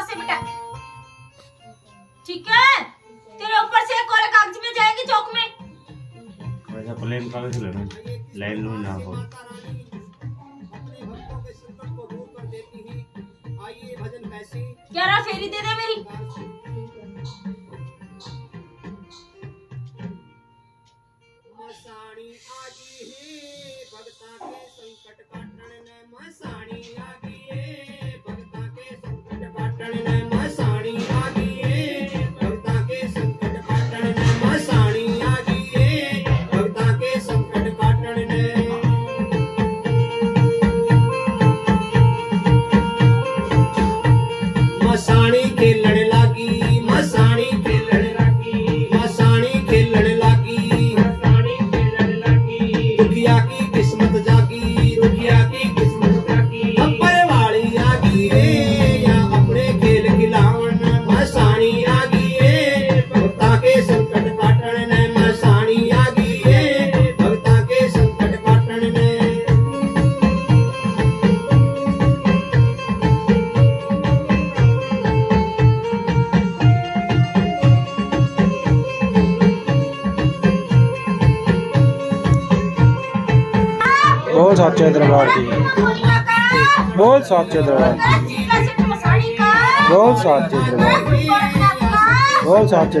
यहाँ से बेटा, ठीक है? तेरे ऊपर से कोरे कागज में जाएंगे चौक में। वैसा प्लेन कागज लेना, लाइन लूँ ना हो। क्या रा फेरी दे दे मेरी। बोल साचे दरबार की, बोल साचे दरबार की, बोल साचे दरबार की, बोल साचे दरबार की,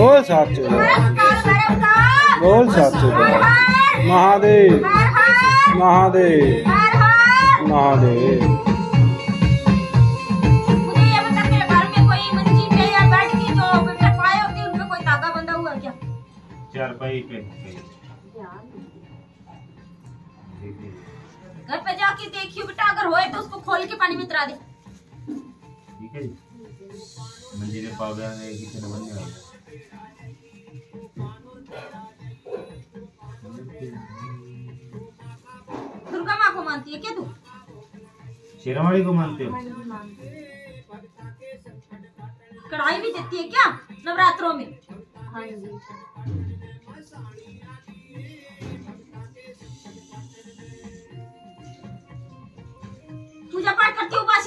बोल साचे दरबार की, बोल साचे दरबार। महादेव महादेव महादेव। चार पाई पे घर पे जाके देखियो बेटा, अगर होए तो उसको खोल के पानी में उतरा दे, ठीक है? मंदिर में पावड़ा है कितने बन जाएगा। दुर्गा माँ को मानती है क्या तू? शेरावाड़ी को मानते हो? कढ़ाई भी देती है क्या नवरात्रों में? हाँ जी। पूजा पाठ करती हूँ।